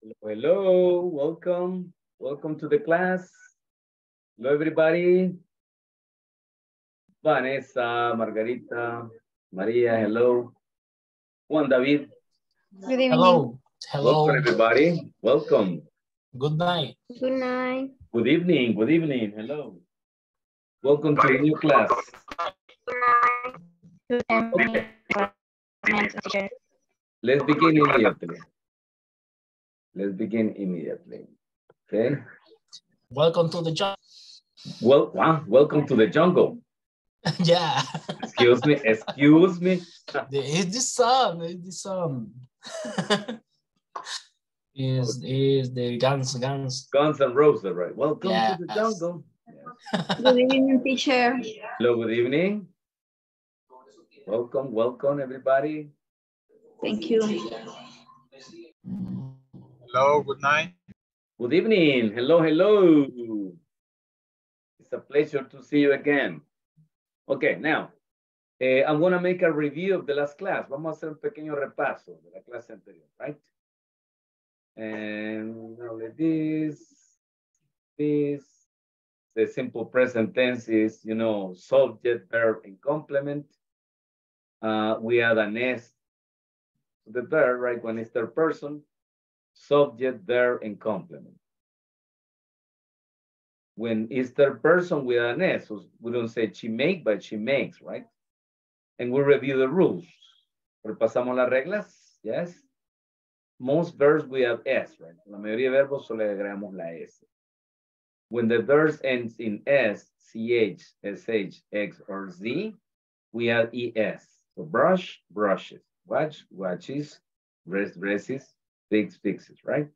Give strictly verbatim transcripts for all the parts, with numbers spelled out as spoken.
Hello, hello, welcome. Welcome to the class. Hello, everybody. Vanessa, Margarita, Maria, hello. Juan David. Good evening. Hello. Hello. Welcome, everybody. Welcome. Good night. Good night. Good evening. Good evening. Hello. Welcome to the new class. Good night. Okay. Let's begin immediately. Let's begin immediately. Okay. Welcome to the jungle. Well, wow, welcome to the jungle. Yeah. Excuse me. Excuse me. It's the sun. It's the sun. Is is the guns, guns. Guns and Roses, right? Welcome yeah. to the jungle. Yes. Good evening, teacher. Hello, good evening. Welcome, welcome, everybody. Thank you. Hello, good night. Good evening. Hello, hello. It's a pleasure to see you again. Okay, now, eh, I'm going to make a review of the last class. Vamos a hacer un pequeño repaso de la clase anterior, right? And now this, this, the simple present tense is, you know, subject, verb, and complement. Uh, we add an S to the verb, right, when it's third person. Subject, verb, and complement. When it's third person, we add an S. So we don't say she make, but she makes, right? And we review the rules. Repasamos las reglas, yes? Most verbs we have S, right? La mayoría de verbos solo agregamos la S. When the verb ends in S, C H, S H, X, or Z, we add E S. So brush, brushes. Watch, watches. Rest, dresses. Fix, fixes, right?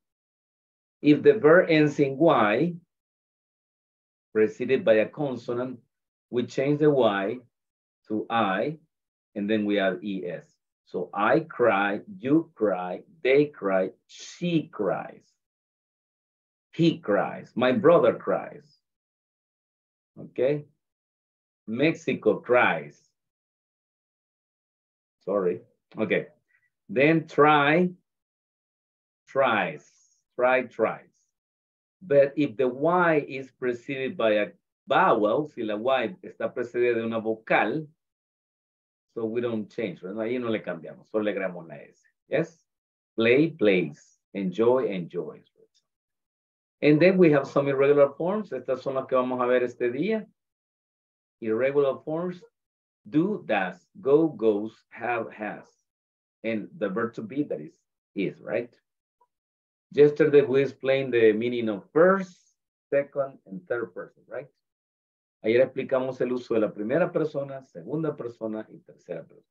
If the verb ends in Y, preceded by a consonant, we change the Y to I, and then we add E S. So I cry, you cry, they cry, she cries, he cries, my brother cries, okay? Mexico cries, sorry, okay. Then try, tries, try, tries. But if the Y is preceded by a vowel, si la Y está precedida de una vocal, so we don't change, right? Ahí no le cambiamos, solo le agregamos la S. Yes? Play, plays. Enjoy, enjoys. And then we have some irregular forms. Estas son las que vamos a ver este día. Irregular forms. Do, does. Go, goes. Have, has. And the verb to be, that is, is, right? Yesterday we explained the meaning of first, second, and third person, right? Ayer explicamos el uso de la primera persona, segunda persona y tercera persona.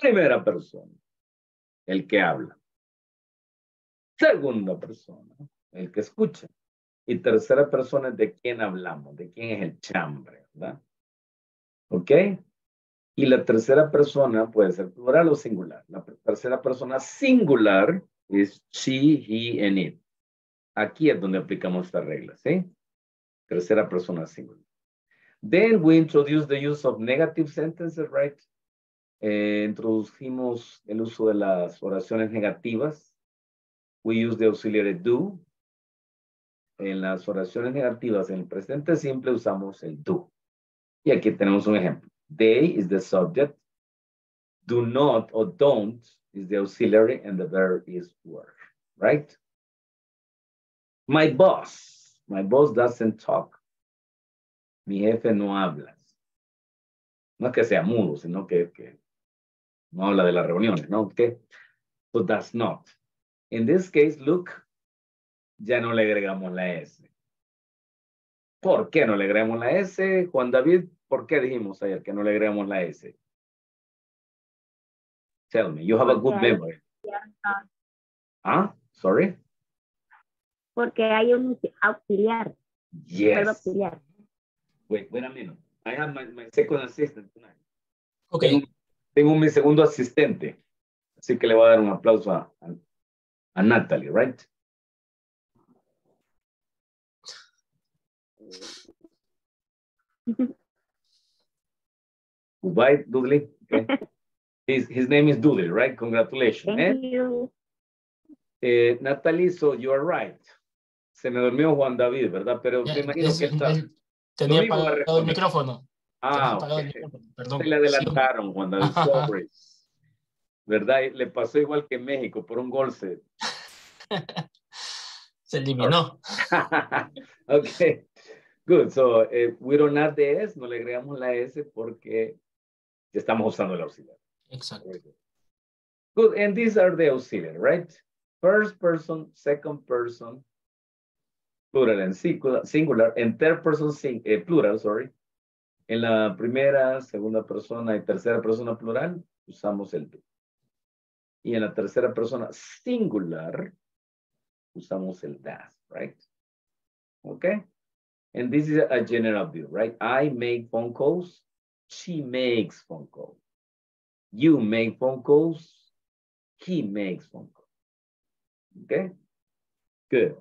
Primera persona, el que habla. Segunda persona, el que escucha. Y tercera persona es de quién hablamos, de quién es el chambre, ¿verdad? ¿Ok? Y la tercera persona puede ser plural o singular. La tercera persona singular es she, he, and it. Aquí es donde aplicamos esta regla, ¿sí? Tercera persona singular. Then we introduce the use of negative sentences, right? Eh, introducimos el uso de las oraciones negativas. We use the auxiliary do. En las oraciones negativas, en el presente simple, usamos el do. Y aquí tenemos un ejemplo. They is the subject. Do not or don't is the auxiliary and the verb is work, right? My boss. My boss doesn't talk. Mi jefe no habla. No es que sea mudo, sino que, que no habla de las reuniones, ¿no? Okay. So that's not. In this case, look, ya no le agregamos la S. ¿Por qué no le agregamos la S? Juan David, ¿por qué dijimos ayer que no le agregamos la S? Tell me, you have a good memory. Ah, sorry. Porque hay un auxiliar. Yes. Wait, wait a minute. I have my, my second assistant tonight. Okay. Tengo, tengo mi segundo asistente. Así que le voy a dar un aplauso a, a, a Natalie, right? Goodbye, Dudley. Okay. his, his name is Dudley, right? Congratulations. Thank eh? you. Eh, Natalie, so you are right. Se me durmió Juan David, ¿verdad? Pero yeah, me imagino es, que está... Tenía apagado el micrófono. Ah, okay. El micrófono. Perdón. Se le adelantaron, sí. Juan David. Sorry. ¿Verdad? Le pasó igual que México, por un gol se... se eliminó. Ok. Good. So, uh, we don't add the S, no le agregamos la S porque estamos usando el auxiliar. Exacto. Good. And these are the auxiliary, right? First person, second person, plural and singular, and third person, sing, eh, plural, sorry. En la primera, segunda persona y tercera persona plural, usamos el tú. Y en la tercera persona singular, usamos el das, right? Okay. And this is a general view, right? I make phone calls. She makes phone calls. You make phone calls. He makes phone calls. Okay? Good.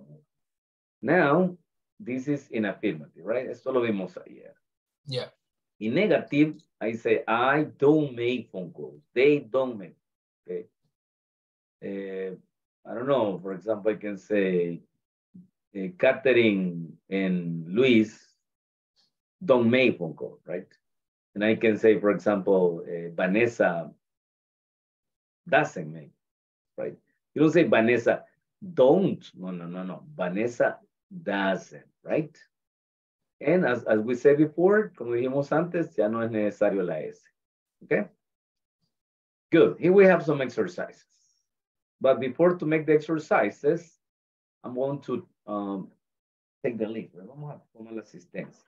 Now, this is in affirmative, right? Esto lo vimos ayer. Yeah. In negative, I say, I don't make phone calls. They don't make. Okay? Uh, I don't know. For example, I can say, Uh, Katherine and Luis don't make phone calls, right? And I can say, for example, uh, Vanessa doesn't make, right? You don't say Vanessa don't, no, no, no, no. Vanessa doesn't, right? And as, as we said before, como dijimos antes, ya no es necesario la S, okay? Good, here we have some exercises. But before to make the exercises, I'm going to Um, take the lead. Vamos a poner la asistencia.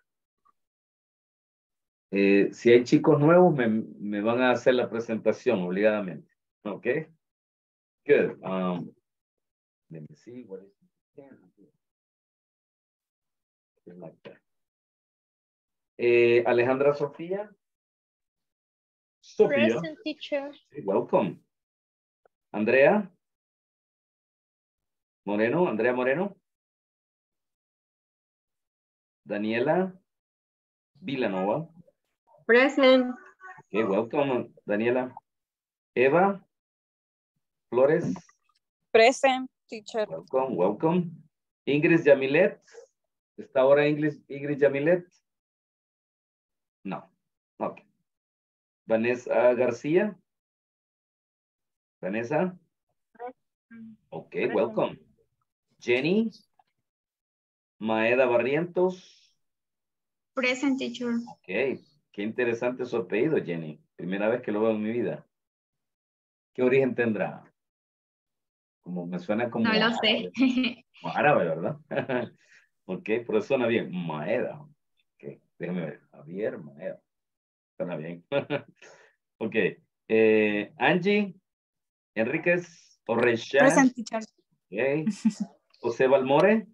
Eh, si hay chicos nuevos, me, me van a hacer la presentación obligadamente. Ok. Good. Um, let me see what is like that. Eh, Alejandra Sofía. Sofía. Present teacher. Welcome. Andrea. Moreno. Andrea Moreno. Daniela Villanova. Present. Okay, welcome, Daniela. Eva Flores. Present, teacher. Welcome, welcome. Ingrid Yamilet. ¿Está ahora Ingrid, Ingrid Yamilet? No. Okay. Vanessa García. Vanessa. Okay, welcome. Jenny Maeda Barrientos. Present, teacher. Ok, qué interesante su apellido, Jenny. Primera vez que lo veo en mi vida. ¿Qué origen tendrá? Como me suena como... No lo árabe. Sé. Como árabe, ¿verdad? Ok, pero suena bien. Maeda. Ok, déjame ver. Javier Maeda. Suena bien. Ok. Eh, Angie Enríquez Orrecha. Present, teacher. Ok. José Balmore.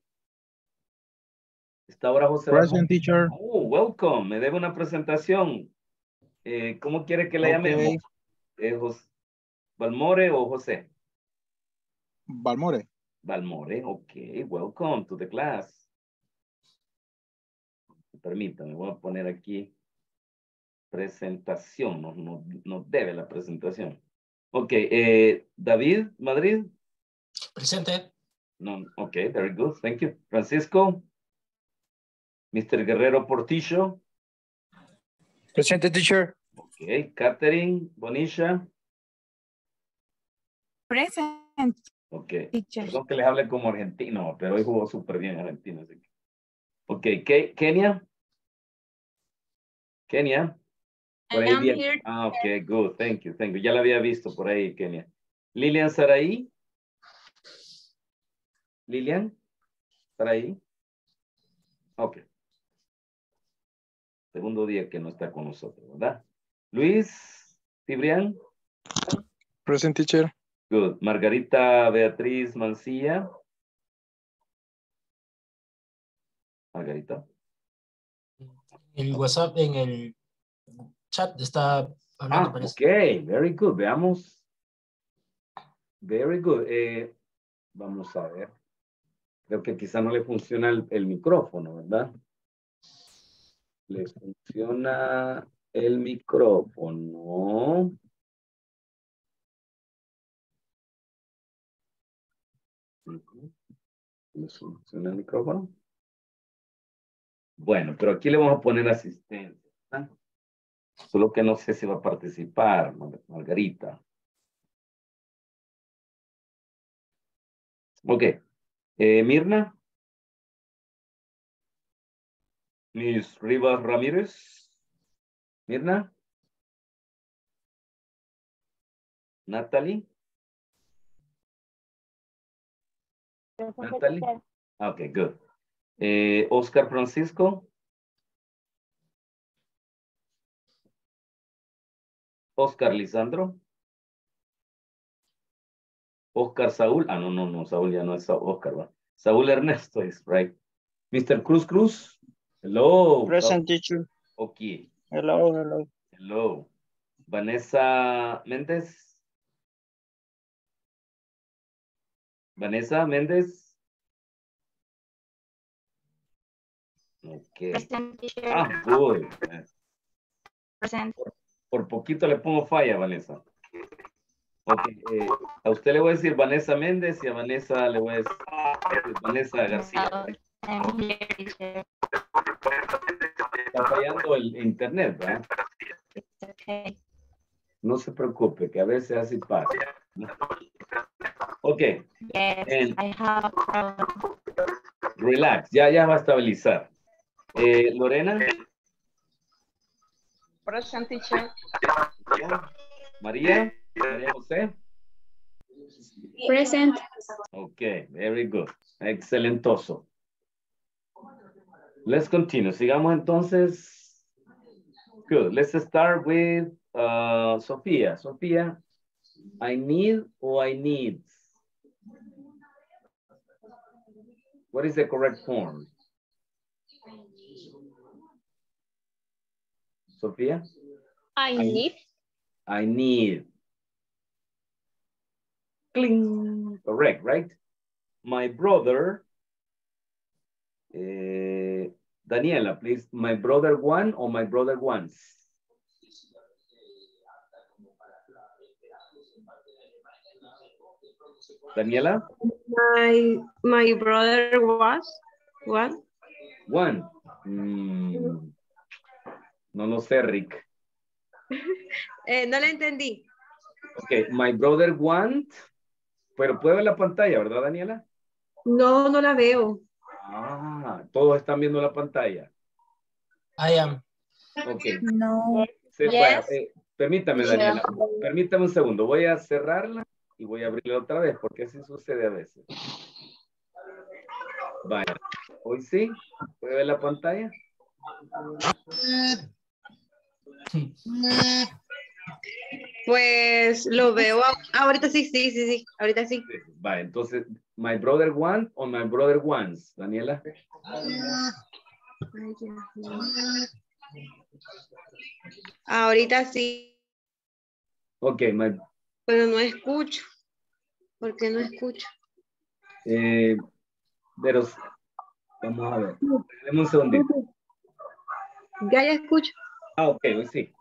Está ahora José. Present, teacher. Oh, welcome. Me debe una presentación. Eh, ¿Cómo quiere que la okay. llame? Eh, José, ¿Balmore o José? Balmore. Balmore. Ok. Welcome to the class. Permítame, voy a poner aquí presentación. Nos, nos, nos debe la presentación. Ok. Eh, David, Madrid. Presente. No, ok. Very good. Thank you. Francisco. Mister Guerrero Portillo. Presente, teacher. Okay, Katherine Bonilla. Present. Okay. Teacher. Perdón que les hable como argentino, pero hoy jugó súper bien argentino. Así que. Okay, Ke Kenia. Kenia. Por ahí bien. Ah, okay, good. Thank you, thank you. Ya la había visto por ahí, Kenia. Lilian Sarai. Lilian Sarai. Okay. Segundo día que no está con nosotros, ¿verdad? Luis Cibrián. Present, teacher. Good. Margarita Beatriz Mancilla. Margarita. El WhatsApp en el chat está hablando. Ah, ok, very good. Veamos. Very good. Eh, vamos a ver. Creo que quizá no le funciona el, el micrófono, ¿verdad? Le funciona el micrófono. Funciona el micrófono. Bueno, pero aquí le vamos a poner asistencia, ¿verdad? Solo que no sé si va a participar Margarita. Ok. Eh, Mirna. Miss Rivas Ramírez. Mirna. Natalie. Natalie. Okay, good. Eh, Oscar Francisco. Oscar Lisandro. Oscar Saúl. Ah, no, no, no, Saúl ya no es Oscar, ¿va? Saúl Ernesto is right. Mister Cruz Cruz. Hello. Present teacher. Okay. Hello, hello. Hello. Vanessa Méndez. Vanessa Méndez. Ok. Present, ah, good. Present. Por, por poquito le pongo falla, Vanessa. Ok. Eh, a usted le voy a decir Vanessa Méndez y a Vanessa le voy a decir Vanessa García. Está fallando el internet, ¿verdad? Okay. No se preocupe, que a veces así pasa. Okay. Yes, and I have a problem. Relax, ya, ya va a estabilizar. Eh, Lorena. Present teacher. María. María José. Present. Okay, very good. Excelentoso. Let's continue. Sigamos entonces. Good. Let's start with uh, Sophia. Sophia, I need or I need. What is the correct form? Sophia? I need. I need. Cling. Correct, right? My brother. Uh, Daniela, please. My brother one or my brother once? Daniela? My my brother was one. One. Mm. No lo sé, Rick. eh, no la entendí. Ok, my brother want. Pero puede ver la pantalla, ¿verdad, Daniela? No, no la veo. Ah, todos están viendo la pantalla. I am. Ok. No. Se, yes. eh, permítame, Daniela. Yeah. Permítame un segundo. Voy a cerrarla. Y voy a abrirlo otra vez, porque así sucede a veces. Vaya. Hoy sí. ¿Puede ver la pantalla? Pues lo veo. Ahorita sí, sí, sí, sí. Ahorita sí. Vaya, entonces, my brother one o my brother ones, Daniela. Ahorita sí. Ok, my... Pero no escucho. ¿Por qué no escucho? Eh, pero vamos a ver. Dame un segundito. Ya, ya escucho. Ah, ok, pues sí.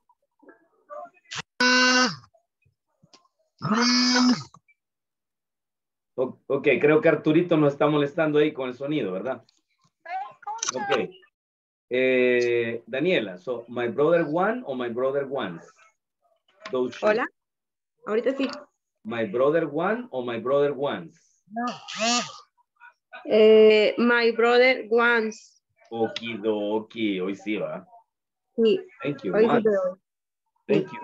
O ok, creo que Arturito nos está molestando ahí con el sonido, ¿verdad? Ok. Eh, Daniela, so, my brother one o my brother ones? Hola. Ahorita sí. My brother one o my brother ones? No. Eh, my brother ones. Okidoki. Hoy sí va. Sí. Thank you. Hoy sí doy. Thank you.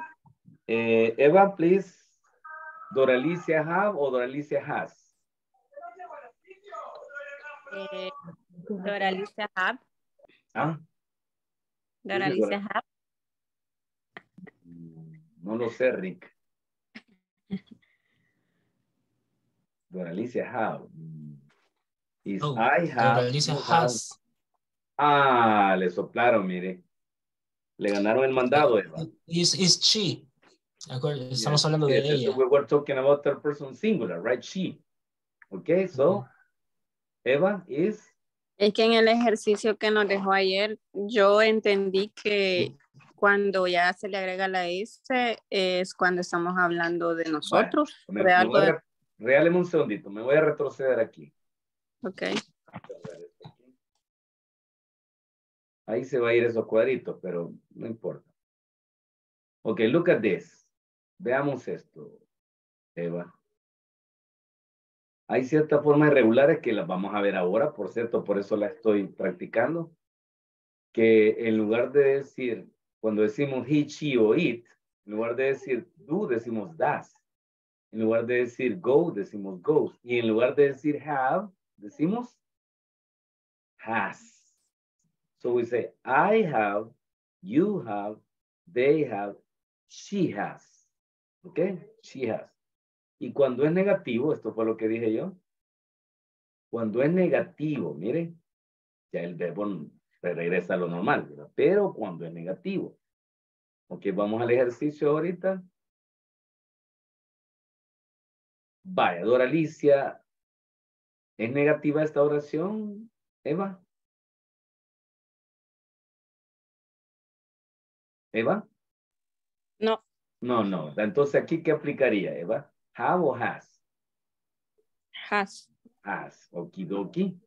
Eh, Eva, please. Doralicia have o Doralicia has? Eh, Doralicia have. ¿Ah? Doralicia have. No lo sé, Rick. Doralicia how? Is oh, I have, Doralicia has. Ah, le soplaron, mire. Le ganaron el mandado, Eva. Is, is she. Estamos yes, hablando yes, de ella. So we were talking about third person singular, right? She. Okay, so, Eva is. Es que en el ejercicio que nos dejó ayer, yo entendí que cuando ya se le agrega la S es cuando estamos hablando de nosotros. Bueno, de algo de... Regáleme un segundito, me voy a retroceder aquí. Ok. Ahí se va a ir esos cuadritos, pero no importa. Ok, look at this. Veamos esto, Eva. Hay ciertas formas irregulares que las vamos a ver ahora, por cierto, por eso las estoy practicando. Que en lugar de decir, cuando decimos he, she o it, en lugar de decir do, decimos das. En lugar de decir go, decimos goes. Y en lugar de decir have, decimos has. So we say, I have, you have, they have, she has. Okay? She has. Y cuando es negativo, esto fue lo que dije yo. Cuando es negativo, mire, ya el verbo se regresa a lo normal, ¿verdad? Pero cuando es negativo. Ok, vamos al ejercicio ahorita. Vaya, Dora Alicia, ¿es negativa esta oración, Eva? ¿Eva? No. No, no. Entonces, ¿aquí qué aplicaría, Eva? ¿Have o has? Has. Has. Okidoki.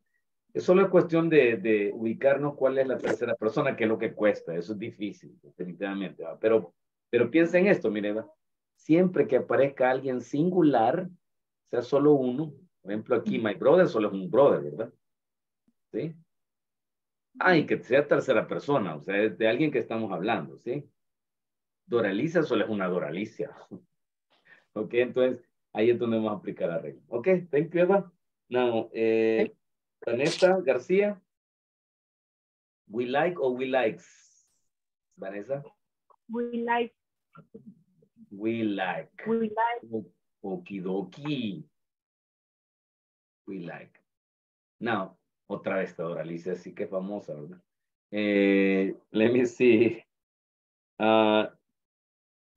Es solo cuestión de, de ubicarnos cuál es la tercera persona, que es lo que cuesta. Eso es difícil, definitivamente. ¿Va? Pero, pero piensa en esto, mire, Eva. Siempre que aparezca alguien singular, sea solo uno. Por ejemplo, aquí, my brother solo es un brother, ¿verdad? ¿Sí? Ah, y que sea tercera persona, o sea, es de alguien que estamos hablando, ¿sí? Doralicia solo es una Doralicia. Ok, entonces, ahí es donde vamos a aplicar la regla. Ok, thank you, Eva. Now, eh, Vanessa García. We like or we likes? Vanessa. We like. We like. We like. Okidoki. We like. Now, otra vez esta Doralicia, así que famosa, ¿verdad? Eh, let me see. Uh,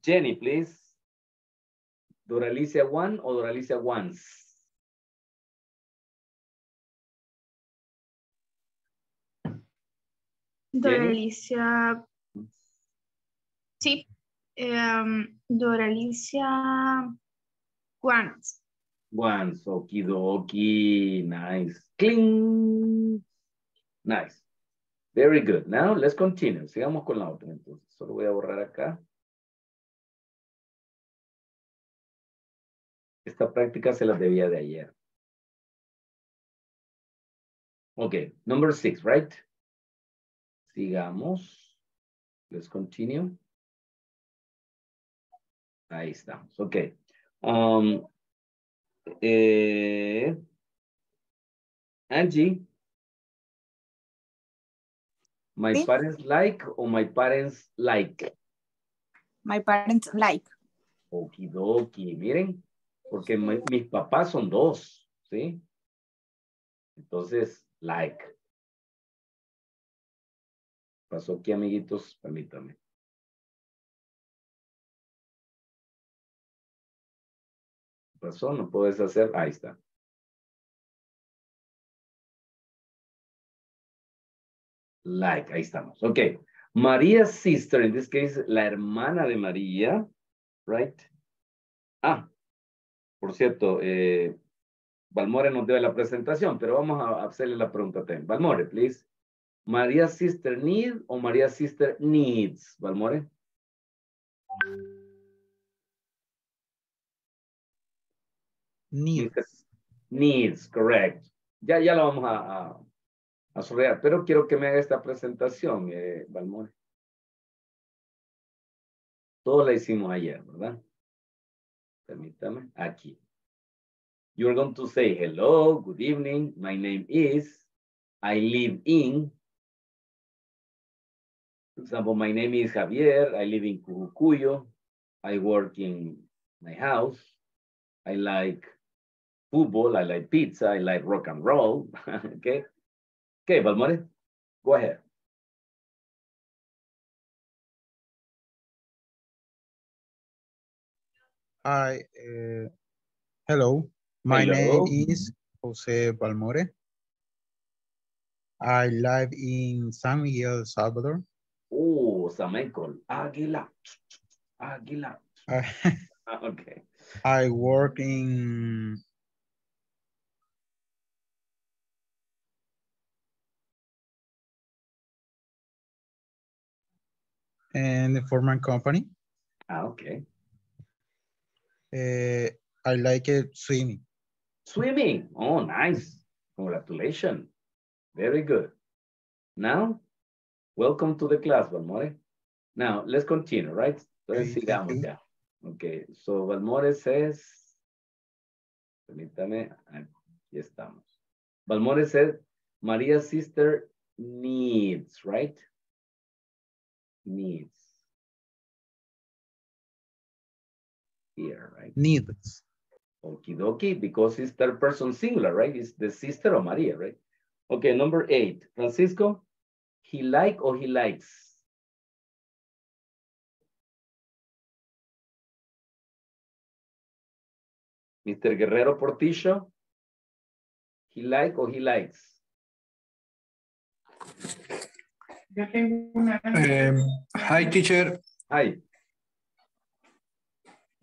Jenny, please. Doralicia one o Doralicia once? Doralicia. Sí. Um, Doralicia once. Once, okidoki, nice, cling, nice, very good. Now let's continue, sigamos con la otra entonces, solo voy a borrar acá. Esta práctica se la debía de ayer. Ok, number six, right? Sigamos, let's continue. Ahí estamos, ok. Um, Eh, Angie, my ¿Sí? Parents like o my parents like? My parents like. Okidoki, miren, porque my, mis papás son dos, ¿sí? Entonces, like. Pasó aquí, amiguitos, permítanme. Razón, no puedes hacer, ahí está. Like, ahí estamos. Ok. Maria's sister, in this case, la hermana de María, right? Ah, por cierto, eh, Balmore nos debe la presentación, pero vamos a hacerle la pregunta también. Balmore, please. Maria's sister need o Maria's sister needs, Balmore? Needs. Needs, correct. Ya, ya lo vamos a, a, a sortear, pero quiero que me haga esta presentación, eh, Balmore. Todo la hicimos ayer, ¿verdad? Permítame, aquí. You're going to say, hello, good evening, my name is, I live in. For example, my name is Javier, I live in Cucucuyo, I work in my house, I like football, I like pizza, I like rock and roll, okay? Okay, Balmore, go ahead. Hi, uh, hello, my hello. name is José Balmore. I live in San Miguel, El Salvador. Oh, San Miguel, Águila, Águila. Okay. I work in and the foreman company. Ah, okay. Uh, I like it swimming. Swimming. Oh, nice. Congratulations. Very good. Now, welcome to the class, Balmore. Now, let's continue, right? Let's sit down with that. Okay, so Balmore says, permítame, aquí estamos. Balmore said, Maria's sister needs, right? Needs. Here, right? Needs. Okie dokie, because it's third person singular, right? It's the sister of Maria, right? Okay, number eight. Francisco, he like or he likes? Mister Guerrero Portillo, he like or he likes? Um, hi, teacher. Hi.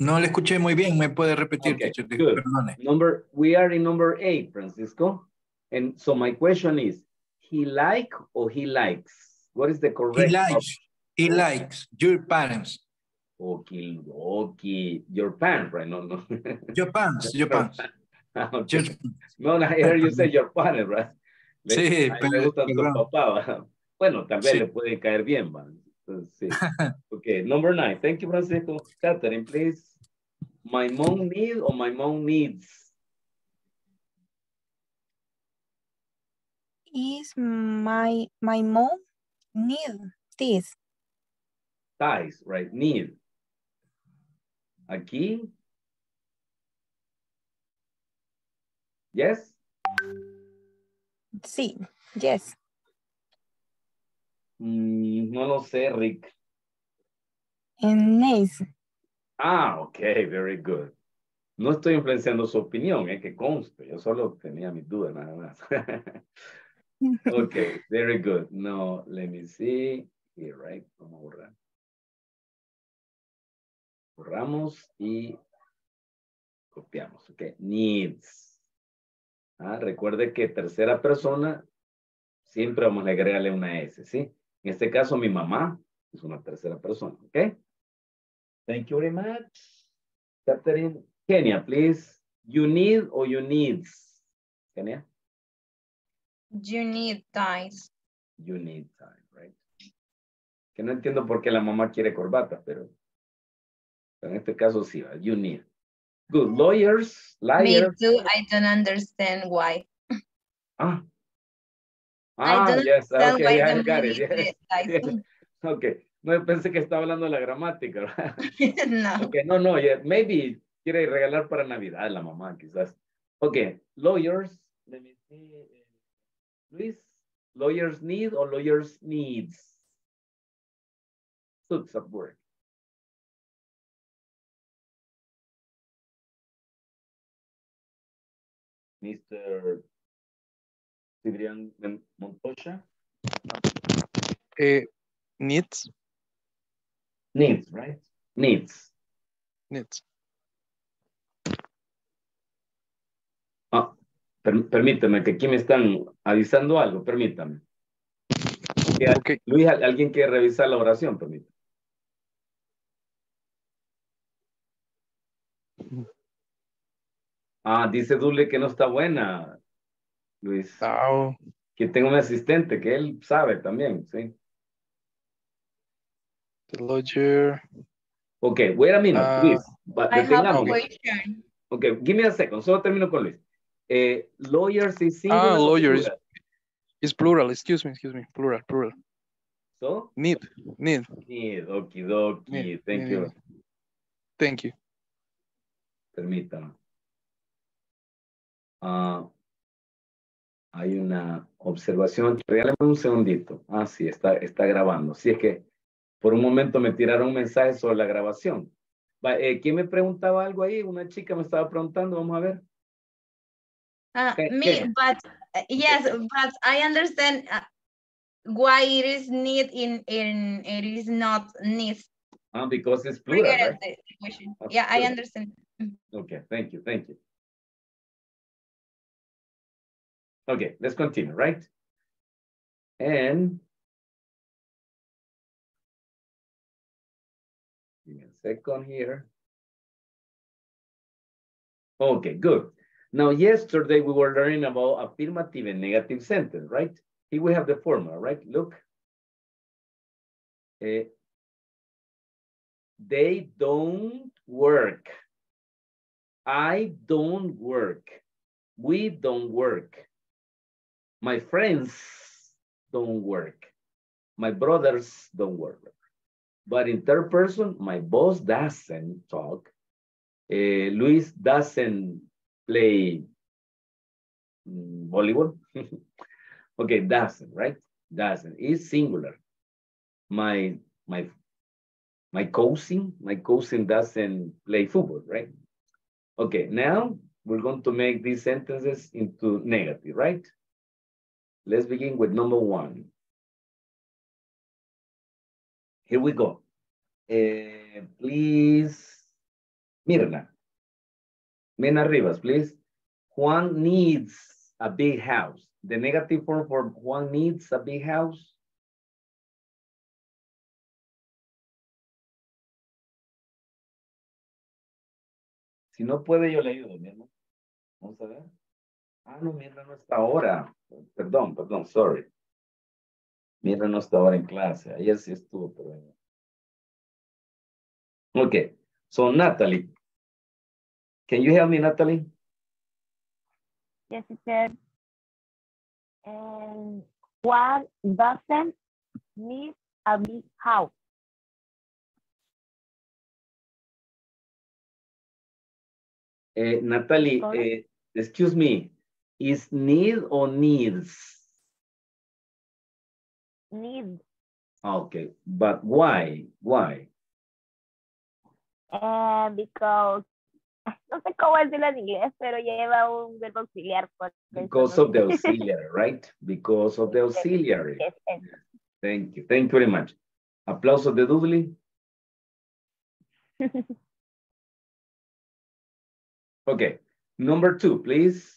No le escuché muy bien. Me puede repetir, okay, teacher. Good. Number, we are in number eight, Francisco. And so my question is, he like or he likes? What is the correct he likes, option? He likes your parents. Okay, okay. Your pants, right? No, no. Your pants, your pants. Okay. Your... No, no, I heard you say your parents, right? Sí, le, pero... Le gusta tu papá. Bueno, tal vez sí. Le puede caer bien, man. Entonces, sí. Okay, number nine. Thank you, Francisco. Katherine, please. My mom needs or my mom needs? Is my my mom need this? Ties, right? Need. Aquí. Yes? Sí, yes. Mm, no lo sé, Rick. And nice. Ah, ok, very good. No estoy influenciando su opinión, es eh, que conste. Yo solo tenía mis dudas, nada más. Okay, very good. Now, let me see. Here, right? Vamos a borrar. Borramos y copiamos. Okay, needs. Ah, recuerde que tercera persona siempre vamos a agregarle una S, ¿sí? En este caso, mi mamá es una tercera persona, ¿ok? Thank you very much. Katherine. Kenia, please. You need or you needs? Kenia? You need ties. You need ties, right? Que no entiendo por qué la mamá quiere corbata, pero, pero en este caso sí, you need. Good. Lawyers, liars. Me too, I don't understand why. Ah. Ah, I don't yes, understand okay, why yeah, I got it. Yes. Yes. Okay. No, pensé que estaba hablando de la gramática, ¿verdad? No. Okay, no, no, yeah, maybe quiere regalar para Navidad la mamá, quizás. Okay, lawyers, let me see. Luis, lawyers need or lawyers needs? Suits of work. Mister Cibrián Montoya? Uh, needs. Needs, right? Needs. Needs. Ah. Permítame, que aquí me están avisando algo, permítame. Okay. Luis, ¿alguien quiere revisar la oración? Permítame. Ah, dice Dule que no está buena, Luis. Oh. Que tengo un asistente que él sabe también, ¿sí? The lawyer. Ok, wait a minute, uh, Luis. I ok, give me a second, solo termino con Luis. Uh, lawyers is singular. Ah, lawyers. Plural? It's plural. Excuse me. Excuse me. Plural. Plural. So? Need. Need. Need. Okie dokie. Need. Thank need. you. Thank you. Permítame. Uh, hay una observación. Regálame un segundito. Ah, sí, está, está grabando. Sí, es que por un momento me tiraron un mensaje sobre la grabación. Eh, ¿Quién me preguntaba algo ahí? Una chica me estaba preguntando. Vamos a ver. Uh, me, but uh, yes, but I understand uh, why it is need in in it is not need. Uh, because it's plural. Right? The, the okay. Yeah, I understand. Okay, thank you, thank you. Okay, let's continue, right? And give me a second here. Okay, good. Now, yesterday we were learning about affirmative and negative sentence, right? Here we have the formula, right? Look. Uh, they don't work. I don't work. We don't work. My friends don't work. My brothers don't work. But in third person, my boss doesn't talk. Uh, Luis doesn't play volleyball. Okay, doesn't, right? Doesn't. It's singular. My my my cousin, my cousin doesn't play football, right? Okay, now we're going to make these sentences into negative, right? Let's begin with number one. Here we go. Uh, please, Mirna. Mirna Rivas, please. Juan needs a big house. The negative form for Juan needs a big house. Si no puede, yo le ayudo, mi hermano. Vamos a ver. Ah, no, Mirna no está ahora. Perdón, perdón, sorry. Mirna no está ahora en clase. Ayer sí estuvo, pero... Okay, so Natalie. Can you help me, Natalie? Yes, it said. Um, Juan doesn't need a big house. Uh, Natalie, uh, excuse me, is need or needs? Need. Okay, but why? Why? Uh, because, no sé cómo decirlo en inglés, pero lleva un verbo auxiliar. Because of the auxiliary, right? Because of the auxiliary. Yes, yes. Thank you. Thank you very much. Aplausos de Dudley. Okay, number two, please.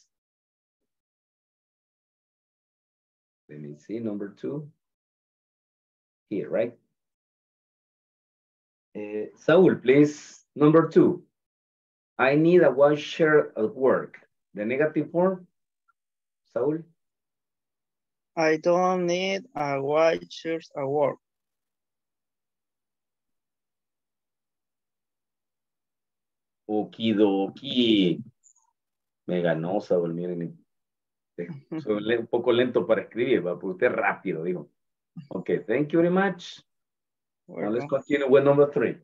Let me see, number two. Here, right? Uh, Saul, please, number two. I need a white shirt at work. The negative form, Saul? I don't need a white shirt at work. Okie dokie. Me ganó, Saúl, miren. Soy un poco lento para escribir, va, pero usted rápido, digo. Okay, thank you very much. Now let's continue with number three.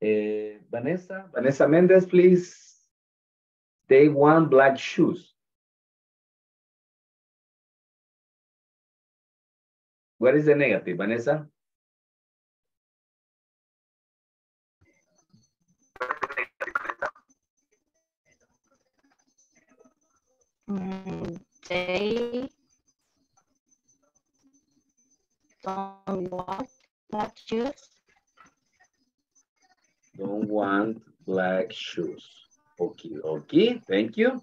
Uh, Vanessa, Vanessa Méndez, please. They want black shoes. What is the negative, Vanessa? They don't want black shoes. Don't want black shoes. Okay, okay. Thank you.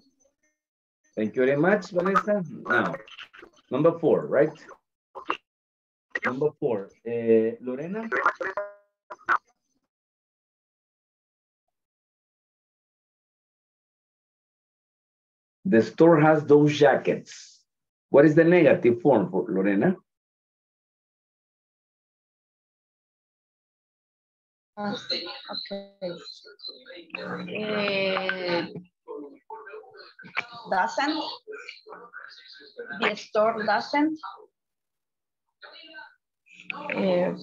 Thank you very much, Vanessa. Now, number four, right? Number four. Uh, Lorena? The store has those jackets. What is the negative form for Lorena? Uh, okay. Uh, doesn't. The store doesn't. Uh,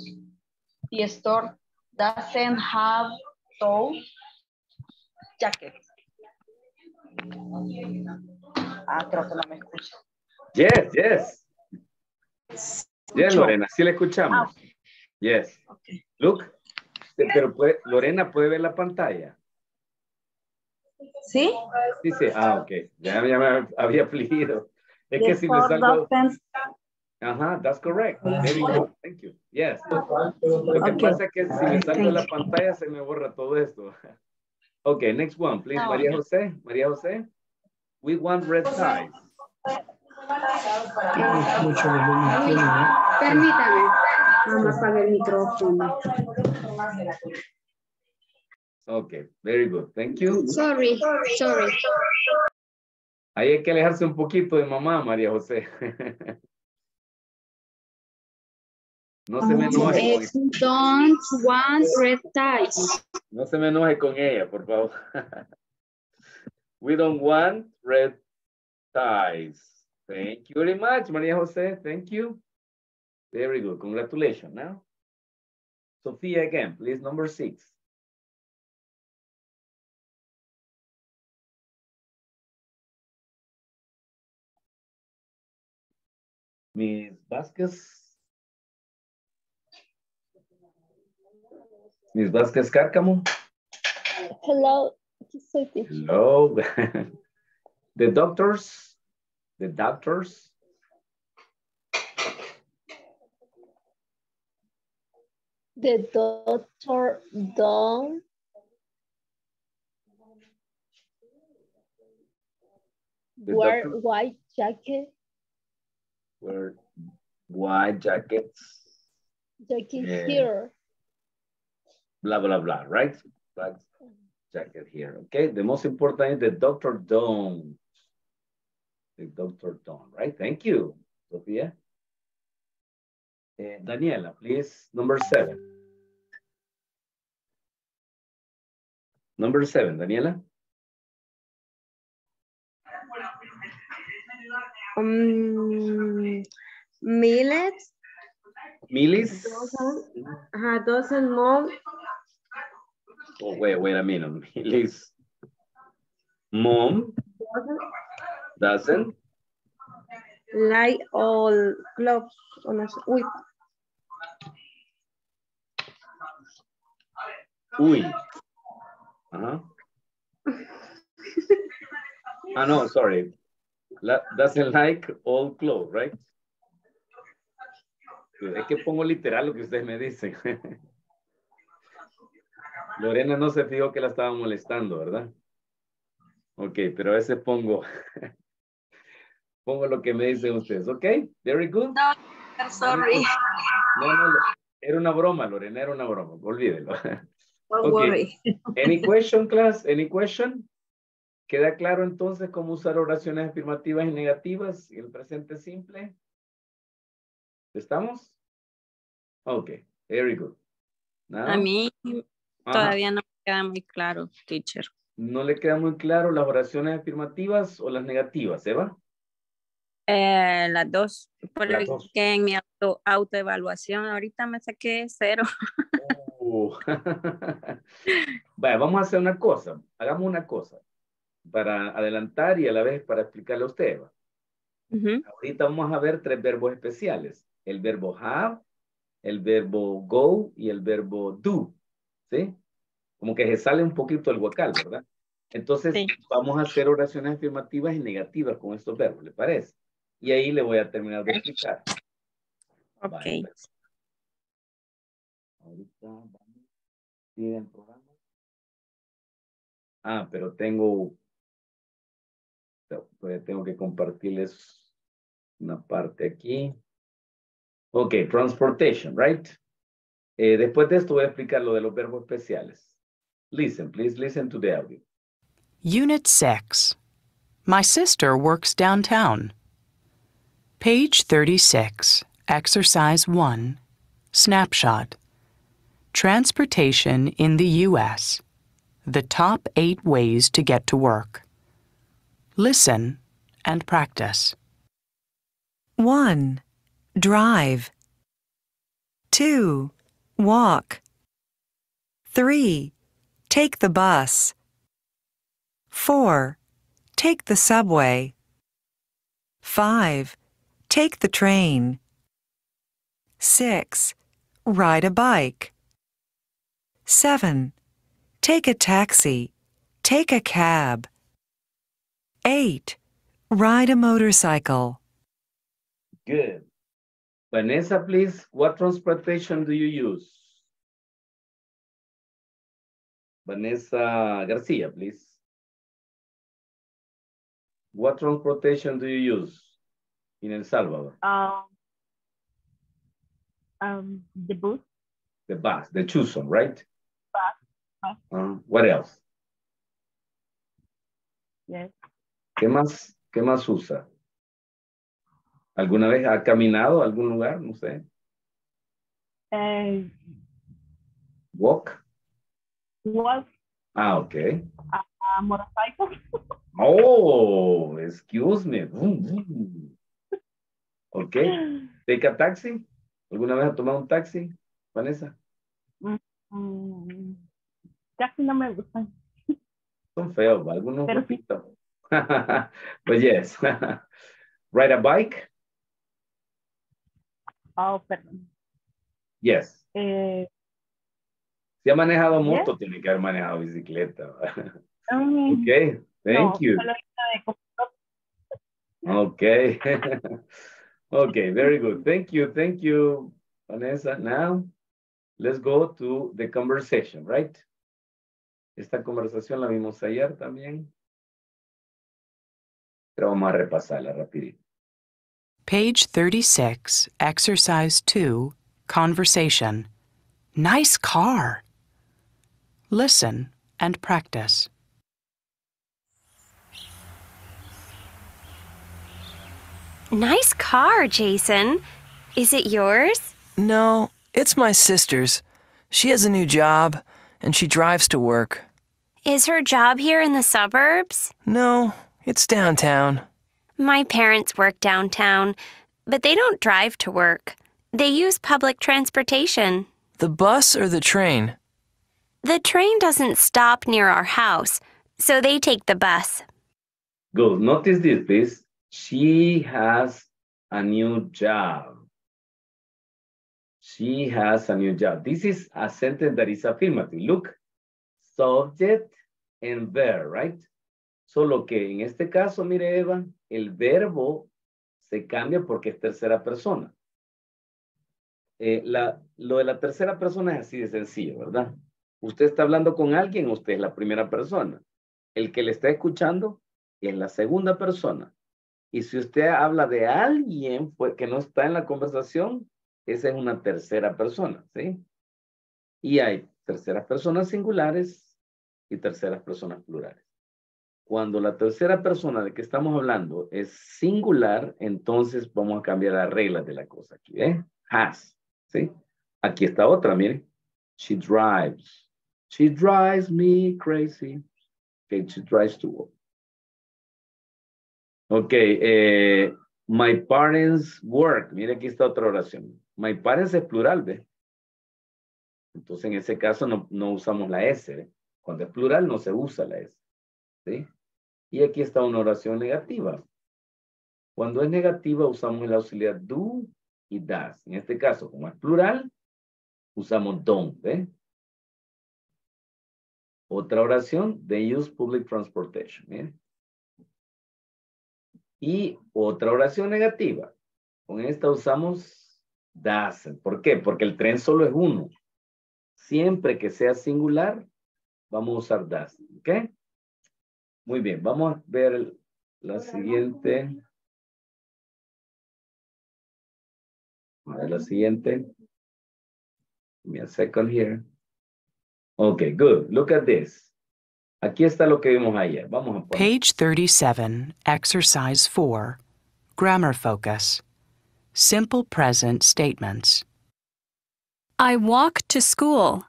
the store doesn't have those jackets. Yes, yes. Yes, Lorena, sí la escuchamos. Oh. Yes. Okay. Look, pero puede, Lorena puede ver la pantalla. ¿Sí? Sí, sí. Ah, ok. Ya, ya me había afligido. Es que si me salgo... Ajá, that's correct. There you go. Thank you. Yes. Lo que okay. pasa es que si me salgo de la pantalla se me borra todo esto. Okay, next one, please. No, María José. María José. We want red ties. Permítame. Vamos a apagar el micrófono. Okay, very good. Thank you. Sorry, sorry. Ahí hay que alejarse un poquito de mamá, María José. No se me enoje. Con... Don't want red ties. No se me enoje con ella, por favor. We don't want red ties. Thank you very much, María José. Thank you. Very good. Congratulations. Now, Sophia again, please, number six. Miz Vasquez. Miz Vasquez Cárcamo. Hello. Hello. The doctors. The doctors. The doctor don't. The wear doctor. White jacket. Wear white jackets. Jacket yeah. Here. Blah, blah, blah, right? Black jacket here, okay? The most important is the doctor don't. The doctor don't, right? Thank you, Sophia. Uh, Daniela, please, number seven. Number seven, Daniela. Um, millet. Millis? Uh, doesn't move. Oh, wait, wait a minute. Millis. Mom doesn't like all gloves on us. Uy. Uy. Uh-huh. Ah, no, sorry. La doesn't like all clothes, right? Es que pongo literal lo que ustedes me dicen. Lorena no se fijó que la estaba molestando, ¿verdad? Ok, pero a veces pongo pongo lo que me dicen ustedes. Ok, very good. No, I'm sorry. No, no, era una broma, Lorena, era una broma. Olvídelo. Don't worry. Any question, class? Any question? ¿Queda claro entonces cómo usar oraciones afirmativas y negativas y el presente simple? ¿Estamos? Ok, very good. Now, a mí todavía no me queda muy claro, teacher. ¿No le queda muy claro las oraciones afirmativas o las negativas, Eva? Eh, las dos. Porque las dos. En mi auto, autoevaluación ahorita me saqué cero. Oh. Vale, vamos a hacer una cosa. Hagamos una cosa. Para adelantar y a la vez para explicarle a usted, Eva. Uh-huh. Ahorita vamos a ver tres verbos especiales. El verbo have, el verbo go y el verbo do, ¿sí? Como que se sale un poquito el vocal, ¿verdad? Entonces sí. Vamos a hacer oraciones afirmativas y negativas con estos verbos, ¿le parece? Y ahí le voy a terminar de explicar. Ok. Vale, pues. Ahorita vamos a ir al programa. Ah, pero tengo, pues tengo que compartirles una parte aquí. Ok, transportation, right? Eh, después de esto voy a explicar lo de los verbos especiales. Listen, please listen to the audio. Unit six. My sister works downtown. Page thirty-six, exercise one, snapshot. Transportation in the U S. The top eight ways to get to work. Listen and practice. one. Drive. two. Walk. three. Take the bus. four. Take the subway. five. Take the train. six. Ride a bike. seven. Take a taxi. Take a cab. eight. Ride a motorcycle. Good. Vanessa, please, what transportation do you use? Vanessa Garcia, please. What transportation do you use in El Salvador? Um, um, the bus. The bus, the Chuson, right? Bus. bus. Um, what else? Yes. ¿Qué más, qué más usa? ¿Alguna vez ha caminado a algún lugar? No sé. Uh, Walk. Walk. Ah, okay. A, a motorcycle. Oh, excuse me. Okay. Take a taxi. ¿Alguna vez ha tomado un taxi, Vanessa? Mm, taxi no me gustan. Son feos, algunos pero guapitos. Sí. But yes. Ride a bike. Oh, perdón. Yes. Eh, si ha manejado moto, yes. Tiene que haber manejado bicicleta. Um, okay, thank no, you. Okay. Okay, very good. Thank you, thank you, Vanessa. Now, let's go to the conversation, right? Esta conversación la vimos ayer también. Pero vamos a repasarla rapidito. page thirty-six, exercise two, conversation. Nice car. Listen and practice. Nice car, Jason. Is it yours? No, it's my sister's. She has a new job, and she drives to work. Is her job here in the suburbs? No, it's downtown. My parents work downtown, but they don't drive to work. They use public transportation. The bus or the train? The train doesn't stop near our house, so they take the bus. Good. Notice this, please. She has a new job. She has a new job. This is a sentence that is affirmative. Look, subject and verb, right? Solo que en este caso, mire, Eva, el verbo se cambia porque es tercera persona. Eh, la, lo de la tercera persona es así de sencillo, ¿verdad? Usted está hablando con alguien, usted es la primera persona. El que le está escuchando es la segunda persona. Y si usted habla de alguien pues, que no está en la conversación, esa es una tercera persona, ¿sí? Y hay terceras personas singulares y terceras personas plurales. Cuando la tercera persona de que estamos hablando es singular, entonces vamos a cambiar las reglas de la cosa aquí, ¿eh? Has. ¿Sí? Aquí está otra, mire. She drives. She drives me crazy. Okay, she drives to work. Okay, eh, my parents work. Mire, aquí está otra oración. My parents es plural, ¿ve? Entonces, en ese caso no, no usamos la S, ¿ve? Cuando es plural no se usa la S, ¿sí? Y aquí está una oración negativa. Cuando es negativa usamos el auxiliar do y das. En este caso, como es plural, usamos don't, ¿eh? Otra oración, they use public transportation, ¿eh? Y otra oración negativa. Con esta usamos does. ¿Por qué? Porque el tren solo es uno. Siempre que sea singular, vamos a usar does, ¿ok? Muy bien, vamos a ver la siguiente... A ver, la siguiente. Give me a second here. Okay, good. Look at this. Aquí está lo que vimos ayer. Vamos a poner. page thirty-seven, exercise four, grammar focus, simple present statements. I walk to school.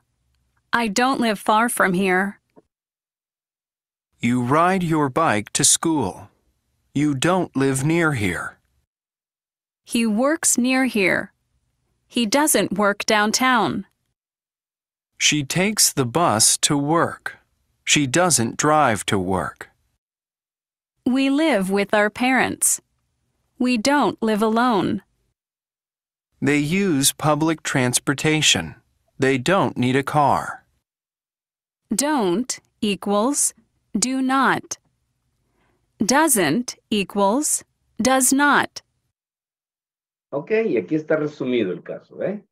I don't live far from here. You ride your bike to school. You don't live near here. He works near here. He doesn't work downtown. She takes the bus to work. She doesn't drive to work. We live with our parents. We don't live alone. They use public transportation. They don't need a car. Don't equals do not. Doesn't equals does not. Ok, y aquí está resumido el caso, ¿eh?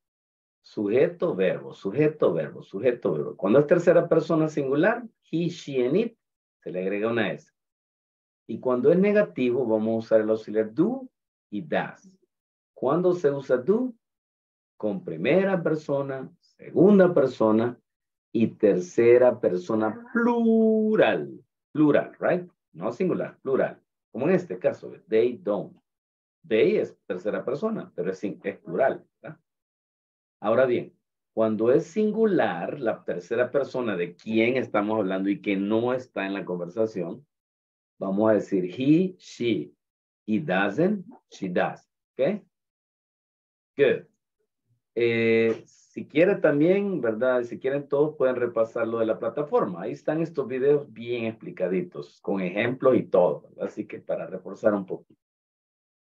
Sujeto, verbo, sujeto, verbo, sujeto, verbo. Cuando es tercera persona singular, he, she, and it, se le agrega una S. Y cuando es negativo, vamos a usar el auxiliar do y das. ¿Cuándo se usa do? Con primera persona, segunda persona y tercera persona plural. Plural, right? No singular, plural. Como en este caso, they don't. They es tercera persona, pero es, es plural, ¿verdad? Ahora bien, cuando es singular, la tercera persona de quien estamos hablando y que no está en la conversación, vamos a decir he, she. He doesn't, she does. ¿Ok? Good. Eh, si quieren también, ¿verdad? Si quieren todos pueden repasar lo de la plataforma. Ahí están estos videos bien explicaditos, con ejemplos y todo, ¿verdad? Así que para reforzar un poquito.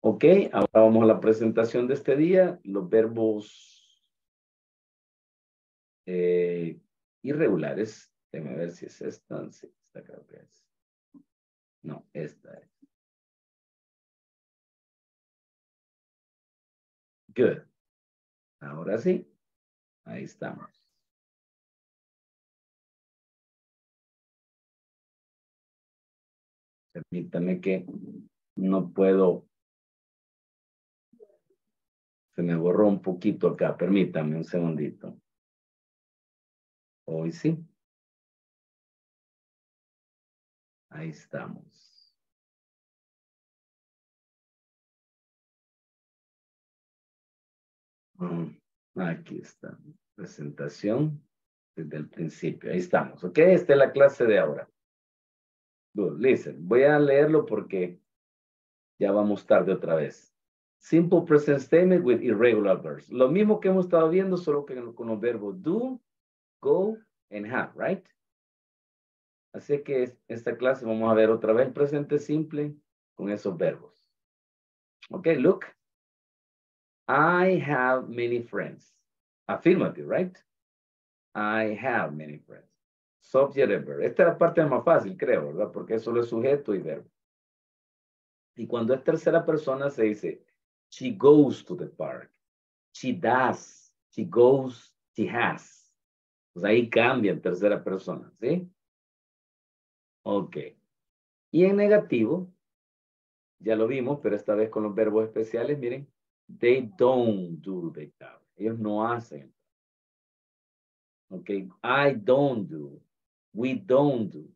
Ok, ahora vamos a la presentación de este día. Los verbos Eh, irregulares. Déjame ver si es esta. Sí, esta creo que es. No, esta es. Good. Ahora sí. Ahí estamos. Permítame que no puedo. Se me borró un poquito acá. Permítame un segundito. Hoy sí. Ahí estamos. Aquí está. Presentación desde el principio. Ahí estamos. Ok, esta es la clase de ahora. Good, listen. Voy a leerlo porque ya vamos tarde otra vez. Simple present statement with irregular verbs. Lo mismo que hemos estado viendo, solo que con los verbos do, go and have, right? Así que esta clase vamos a ver otra vez el presente simple con esos verbos. Okay, look. I have many friends. Affirmative, right? I have many friends. Subject and verb. Esta es la parte más fácil, creo, ¿verdad? Porque solo es sujeto y verbo. Y cuando es tercera persona se dice, she goes to the park. She does. She goes. She has. Pues ahí cambia en tercera persona, ¿sí? Ok. Y en negativo, ya lo vimos, pero esta vez con los verbos especiales, miren. They don't do the job. Ellos no hacen. Ok. I don't do. We don't do.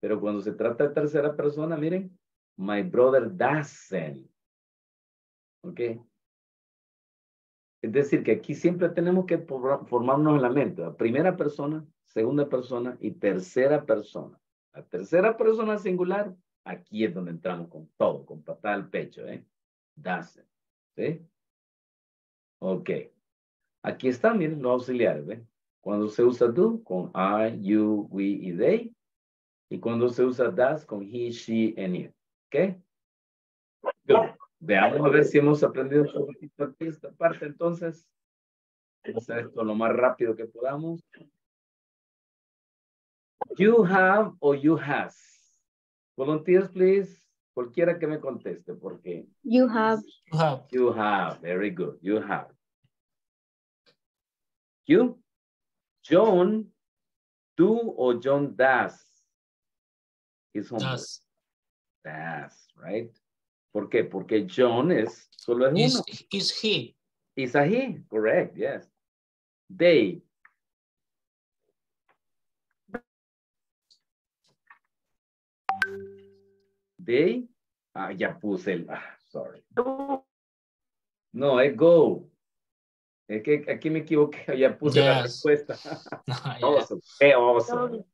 Pero cuando se trata de tercera persona, miren. My brother doesn't. Ok. Es decir, que aquí siempre tenemos que formarnos en la mente. La primera persona, segunda persona y tercera persona. La tercera persona singular, aquí es donde entramos con todo, con patada al pecho, ¿eh? Doesn't. ¿Sí? Ok. Aquí están, miren, los auxiliares, ¿eh? Cuando se usa do, con I, you, we y they. Y cuando se usa does, con he, she, and it. ¿Ok? Good. Veamos a ver si hemos aprendido un poquito aquí esta parte, entonces. Vamos a hacer esto lo más rápido que podamos. You have o you has. Volunteers, please. Cualquiera que me conteste, porque. You have. You have. You have. Very good. You have. You. John. Do o John does. His homework. Does. Does, right? ¿Por qué? Porque John es solo es uno. Is he. Is a he, correct, yes. They. They. Ah, ya puse el, ah, sorry. No, es go. Es que aquí me equivoqué, ya puse yes. La respuesta. Awesome, yeah. Awesome.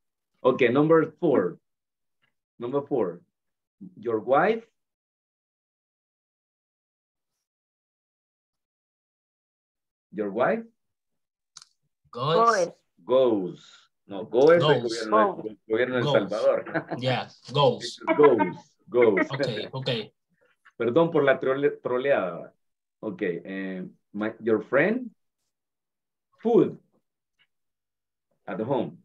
Okay, number four. Number four. Your wife. Your wife? Goes. Goes. No, go es el gobierno, el gobierno del Salvador. Yes, goes. Goes. Goes. Okay, okay. Perdón por la trole, troleada. Okay. Eh, my, your friend? Food. At home.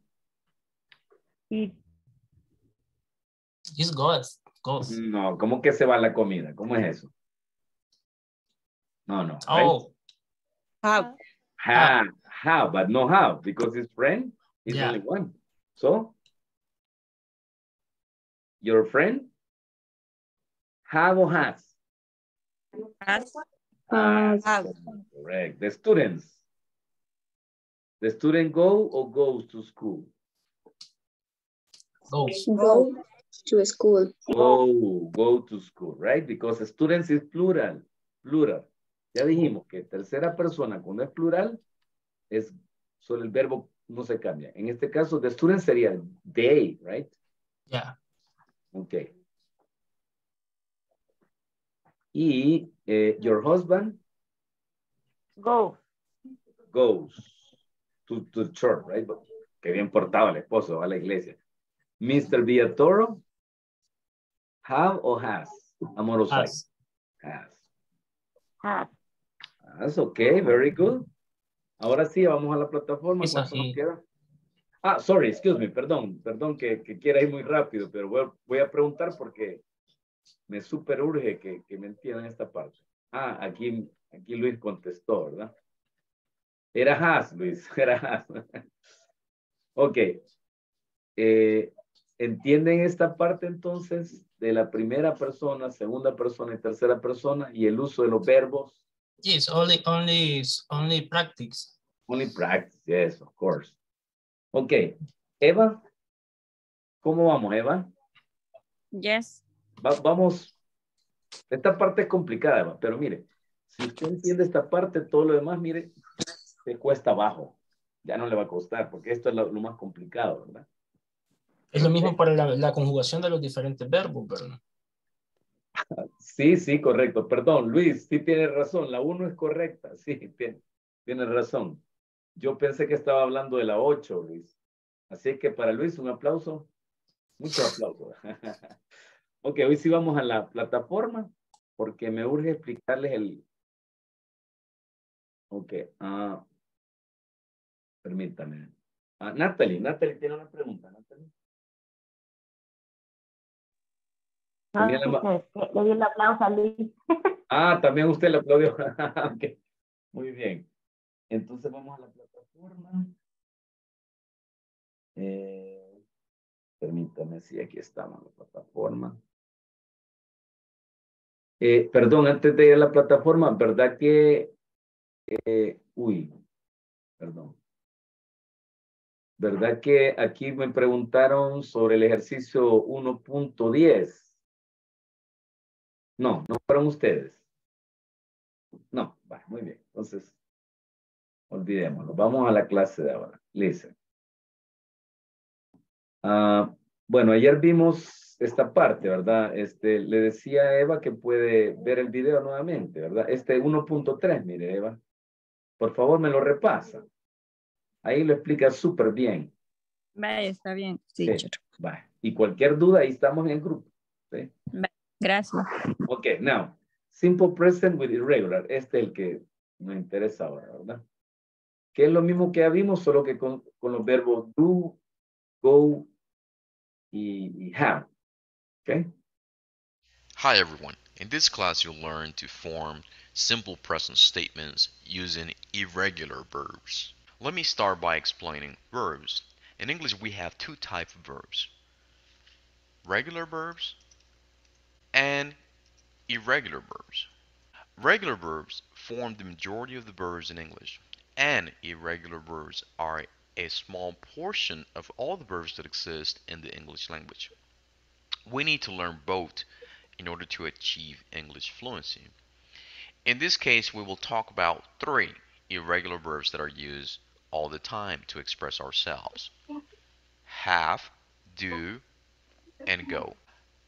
It. It's goes. Goes. No, ¿cómo que se va la comida? ¿Cómo es eso? No, no. Oh. Right? Have. Have, have, but no have, because it's friend is yeah. only one. So, your friend have or has? Has. Has. Has. Correct. The students. The student go or goes to school? Go. Go to school. Go, go to school, right? Because students is plural, plural. Ya dijimos que tercera persona cuando es plural es solo el verbo no se cambia. En este caso, the students sería they, right? Yeah. Okay. Y eh, your husband? Go. Goes. To, to church, right? Que bien portado el esposo, a la iglesia. mister Villatoro, have or has? Amoroso. Has. Has. Has. Has, okay, very good. Ahora sí, vamos a la plataforma. ¿Cuánto nos queda? Ah, sorry, excuse me, perdón, perdón que, que quiera ir muy rápido, pero voy a, voy a preguntar porque me super urge que, que me entiendan esta parte. Ah, aquí, aquí Luis contestó, ¿verdad? Era has, Luis, era has. Ok. Eh, ¿Entienden esta parte entonces de la primera persona, segunda persona y tercera persona y el uso de los verbos? Yes, only, only, only practice. Only practice, yes, of course. Ok. Eva, ¿cómo vamos, Eva? Yes. Va, vamos. Esta parte es complicada, Eva, pero mire, si usted entiende esta parte, todo lo demás, mire, te cuesta abajo, ya no le va a costar porque esto es lo, lo más complicado, ¿verdad? Es lo mismo para la, la conjugación de los diferentes verbos, ¿verdad? Sí, sí, correcto, perdón, Luis, sí tiene razón, la uno es correcta, sí, tiene, tiene razón. Yo pensé que estaba hablando de la ocho, Luis, así que para Luis un aplauso, muchos aplausos. Ok, hoy sí vamos a la plataforma porque me urge explicarles el... Ok, ah... Uh... Permítame. Ah, Natalie, Natalie tiene una pregunta. Natalie. Ah, le dio el aplauso a Luis. Ah, también usted le aplaudió. Okay. Muy bien. Entonces vamos a la plataforma. Eh, permítame, sí, aquí estamos en la plataforma. Eh, perdón, antes de ir a la plataforma, ¿verdad que... Eh, uy, perdón. ¿Verdad que aquí me preguntaron sobre el ejercicio uno punto diez? No, no fueron ustedes. No, vale, muy bien. Entonces, olvidémoslo. Vamos a la clase de ahora. Listen. Uh, bueno, ayer vimos esta parte, ¿verdad? Este, le decía a Eva que puede ver el video nuevamente, ¿verdad? Este uno punto tres, mire, Eva. Por favor, me lo repasa. Ahí lo explica súper bien. Vale, está bien. Sí, sí. Vale. Y cualquier duda, ahí estamos en el grupo. ¿Sí? Vale. Gracias. Ok, now. Simple present with irregular. Este es el que nos interesa ahora, ¿verdad? Que es lo mismo que ya vimos, solo que con, con los verbos do, go y, y have. Okay? Hi, everyone. In this class, you'll learn to form simple present statements using irregular verbs. Let me start by explaining verbs. In English, we have two types of verbs. Regular verbs and irregular verbs. Regular verbs form the majority of the verbs in English, and irregular verbs are a small portion of all the verbs that exist in the English language. We need to learn both in order to achieve English fluency. In this case, we will talk about three irregular verbs that are used all the time to express ourselves: have, do, and go.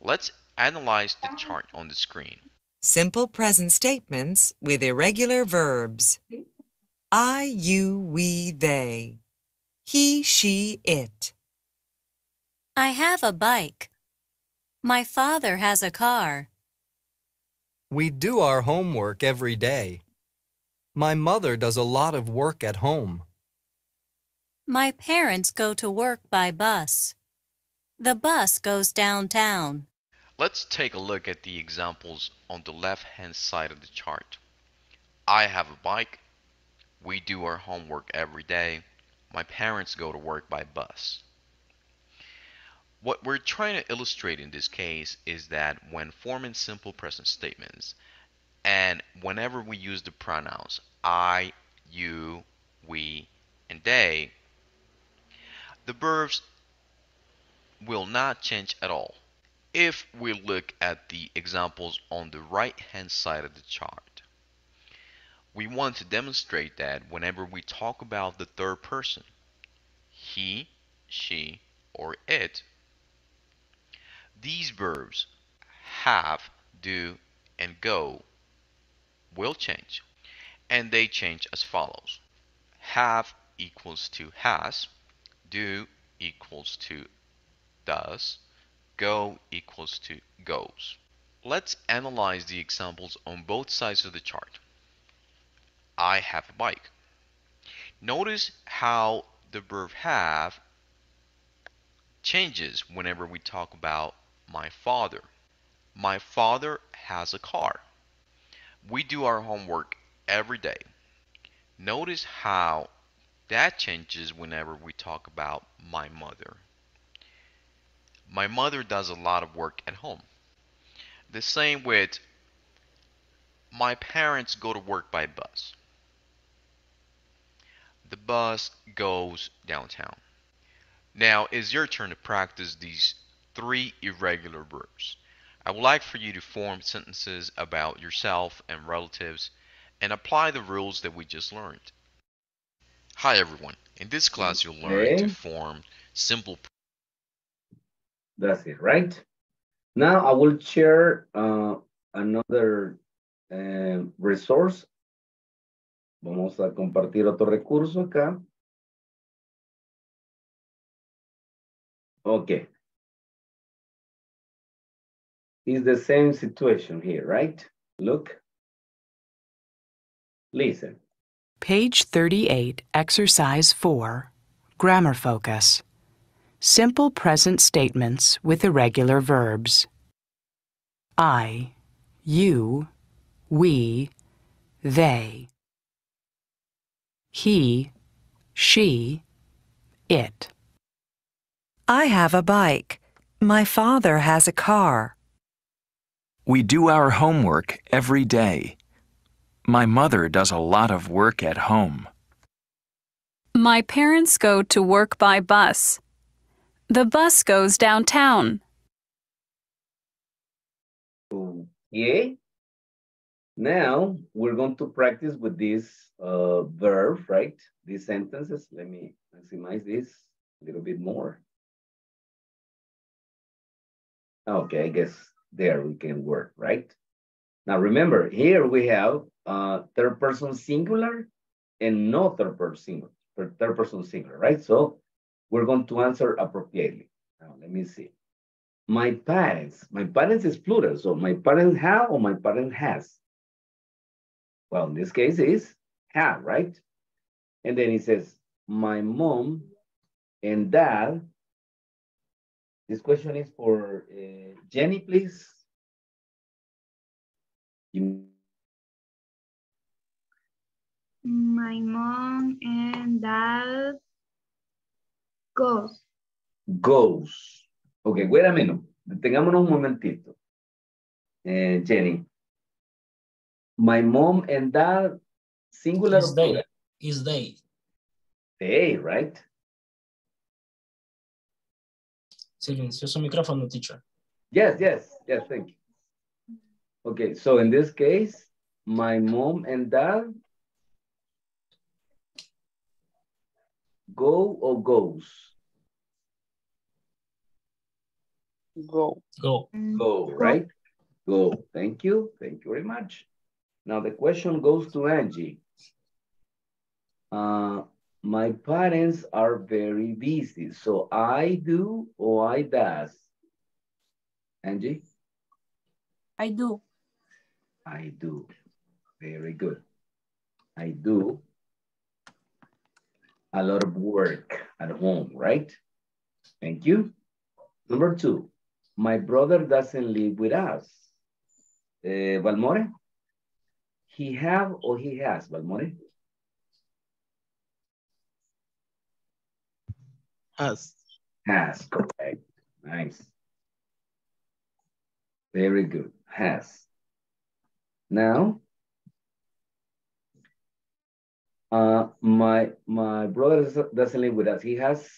Let's analyze the chart on the screen. Simple present statements with irregular verbs. I, you, we, they. He, she, it. I have a bike. My father has a car. We do our homework every day. My mother does a lot of work at home. My parents go to work by bus. The bus goes downtown. Let's take a look at the examples on the left-hand side of the chart. I have a bike. We do our homework every day. My parents go to work by bus. What we're trying to illustrate in this case is that when forming simple present statements, and whenever we use the pronouns I, you, we, and they, the verbs will not change at all. If we look at the examples on the right-hand side of the chart, we want to demonstrate that whenever we talk about the third person, he, she, or it, these verbs have, do, and go will change, and they change as follows. Have equals to has, do equals to does, go equals to goes. Let's analyze the examples on both sides of the chart. I have a bike. Notice how the verb have changes whenever we talk about my father. My father has a car. We do our homework every day. Notice how that changes whenever we talk about my mother. My mother does a lot of work at home. The same with my parents go to work by bus. The bus goes downtown. Now it's your turn to practice these three irregular verbs. I would like for you to form sentences about yourself and relatives and apply the rules that we just learned. Hi everyone. In this class you'll learn okay. to form simple. That's it, right? Now I will share uh, another uh, resource. Vamos a compartir otro recurso acá. Okay. It's the same situation here, right? Look. Listen. Page thirty-eight, exercise four, grammar focus. Simple present statements with irregular verbs. I, you, we, they. He, she, it. I have a bike. My father has a car. We do our homework every day. My mother does a lot of work at home. My parents go to work by bus. The bus goes downtown. Okay. Now we're going to practice with this uh, verb, right? These sentences. Let me maximize this a little bit more. Okay, I guess there we can work, right? Now remember, here we have uh, third person singular and no third person singular, third person singular, right? So we're going to answer appropriately. Now, let me see. My parents. My parents is plural. So my parents have or my parent has. Well, in this case is have, right? And then it says, my mom and dad. This question is for uh, Jenny, please. My mom and dad. Goes. Goes. Ok, wait a minute. Detengámonos un momentito. Eh, Jenny. My mom and dad, singular. Is they. Is they. They, right? Silencioso micrófono, teacher. Yes, yes, yes, thank you. Ok, so in this case, my mom and dad go or goes? Go. Go. Go, right? Go. Thank you. Thank you very much. Now the question goes to Angie. Uh, my parents are very busy. So I do or I does? Angie? I do. I do. Very good. I do a lot of work at home, right? Thank you. Number two, my brother doesn't live with us. Uh, Balmore? He have or he has, Balmore? Has. Has, correct. Nice. Very good. Has. Now, uh, my my brother doesn't live with us. He has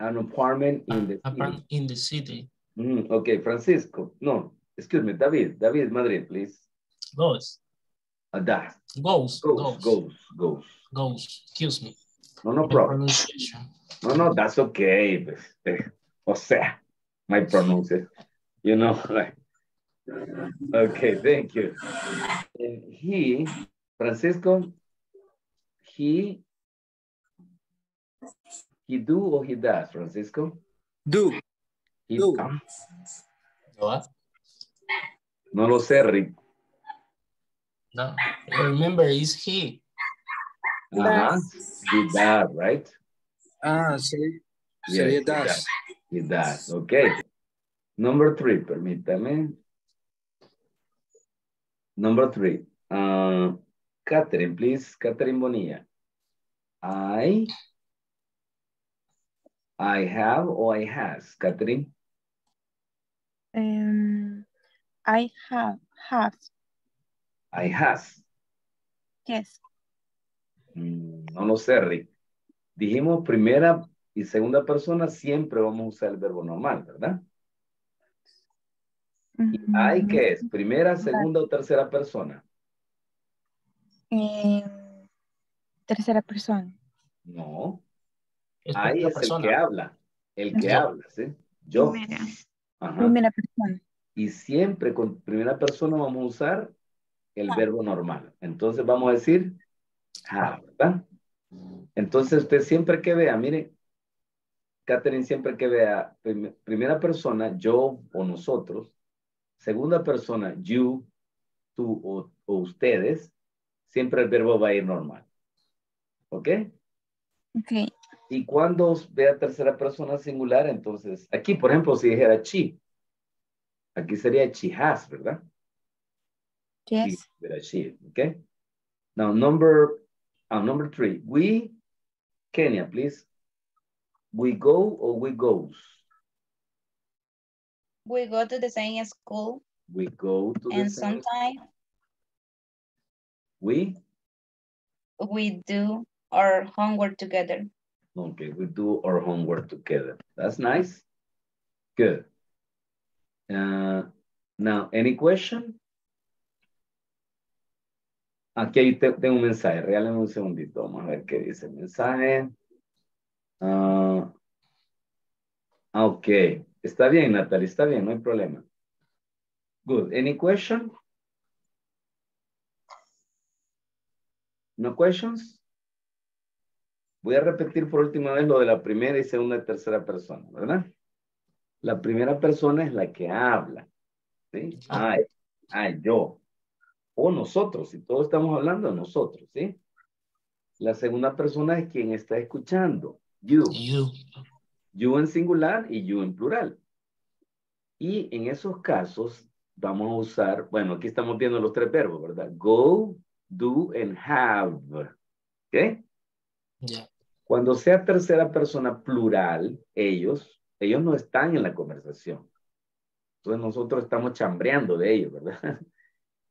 an apartment in the apartment city. In the city. Mm, okay, Francisco. No, excuse me, David. David Madrid, please. Goes. Uh, that. Goes. Goes. Goes. Goes. Goes. Excuse me. No, no problem. No, no, that's okay. O sea, my pronunciation. You know, like. Okay, thank you. And he, Francisco, he, he do or he does, Francisco? Do. He do. Comes. What? No lo sé, Rick. No, remember, it's he. Uh-huh. He does, right? Ah, sí. Yes, so he does. He does, okay. Number three, permítame. Number three, uh, Katherine, please, Katherine Bonilla. I, I have or I has, Katherine? Um, I have, have. I has. Yes. Mm, no lo sé, Rick. Dijimos primera y segunda persona, siempre vamos a usar el verbo normal, ¿verdad? ¿Hay qué es? ¿Primera, segunda o tercera persona? Eh, tercera persona. No. Hay es persona. El que habla. El que yo. Habla, ¿sí? Yo. Primera. Ajá. Primera persona. Y siempre con primera persona vamos a usar el ah. verbo normal. Entonces vamos a decir ah, ¿verdad? Entonces usted siempre que vea, mire, Katherine, siempre que vea prim primera persona, yo o nosotros, segunda persona, you, tú o, o ustedes, siempre el verbo va a ir normal. ¿Ok? Ok. Y cuando vea tercera persona singular, entonces, aquí, por ejemplo, si dijera she, aquí sería she has, ¿verdad? Yes. She, she, ¿ok? Now, number, uh, number three. We, Kenia, please. We go or we goes? We go to the same school. We go to the and same sometimes we we do our homework together. Okay, we do our homework together. That's nice. Good. Uh, now, any question? Aquí tengo un mensaje. Regálame un segundito. Vamos a ver qué dice el mensaje. Uh, okay. Está bien, Natalie, está bien, no hay problema. Good. Any question? No questions? Voy a repetir por última vez lo de la primera y segunda y tercera persona, ¿verdad? La primera persona es la que habla. ¿Sí? Ay, ay, yo. O nosotros, si todos estamos hablando, nosotros, ¿sí? La segunda persona es quien está escuchando. You. You. You en singular y you en plural. Y en esos casos vamos a usar, bueno, aquí estamos viendo los tres verbos, ¿verdad? Go, do, and have. ¿Ok? Yeah. Cuando sea tercera persona plural, ellos, ellos no están en la conversación. Entonces nosotros estamos chambreando de ellos, ¿verdad?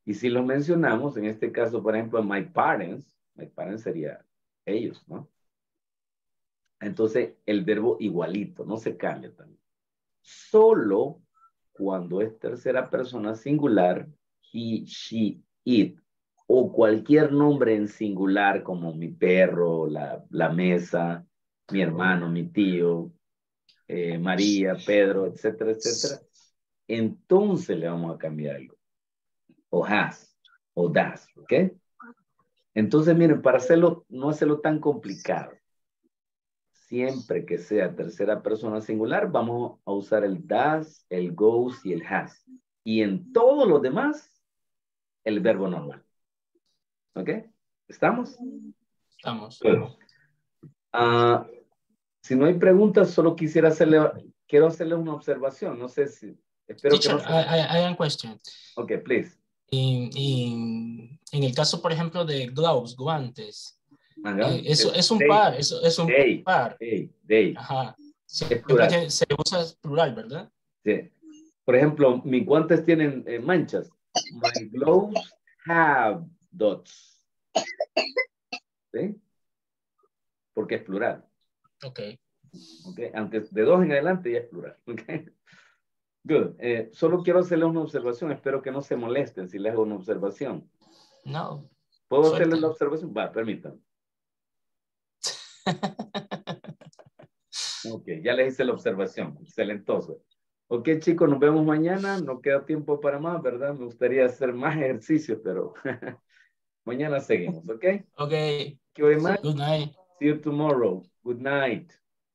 Y si los mencionamos, en este caso, por ejemplo, my parents, my parents sería ellos, ¿no? Entonces, el verbo igualito, no se cambia también. Solo cuando es tercera persona singular, he, she, it, o cualquier nombre en singular como mi perro, la, la mesa, mi hermano, mi tío, eh, María, Pedro, etcétera, etcétera. Entonces le vamos a cambiar algo. O has, o das, ¿ok? Entonces, miren, para hacerlo, no hacerlo tan complicado. Siempre que sea tercera persona singular, vamos a usar el does, el goes y el has. Y en todos los demás, el verbo normal. ¿Ok? ¿Estamos? Estamos. Bueno. Uh, si no hay preguntas, solo quisiera hacerle, quiero hacerle una observación. No sé si, espero Teacher, que no... I, I, I have a question. Ok, please. In, in, en el caso, por ejemplo, de gloves, guantes, Ajá, es, es, es un day, par, es, es un day, par. Day, day. Ajá. Se, plural. Se usa plural, ¿verdad? Sí. Por ejemplo, mis guantes tienen eh, manchas. My gloves have dots. ¿Sí? Porque es plural. Ok. Okay. Antes de dos en adelante ya es plural. Okay. Good. Eh, solo quiero hacerles una observación. Espero que no se molesten si les hago una observación. No. ¿Puedo Suerte. hacerles la observación? Va, permítanme. Ok, ya les hice la observación. Excelentoso. Ok, chicos, nos vemos mañana. No queda tiempo para más, ¿verdad? Me gustaría hacer más ejercicios, pero mañana seguimos, ¿ok? Ok. Thank you very much. Good night. See you tomorrow. Good night.